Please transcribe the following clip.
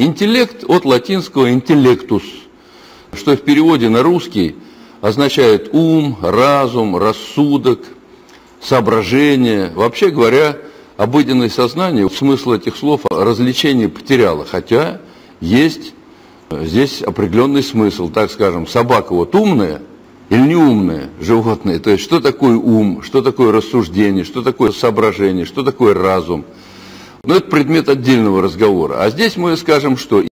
Интеллект от латинского «intellectus», что в переводе на русский означает ум, разум, рассудок, соображение. Вообще говоря, обыденное сознание, смысл этих слов развлечение потеряло, хотя есть здесь определенный смысл, так скажем, собака вот умная или неумная животное, то есть что такое ум, что такое рассуждение, что такое соображение, что такое разум. Но это предмет отдельного разговора. А здесь мы скажем, что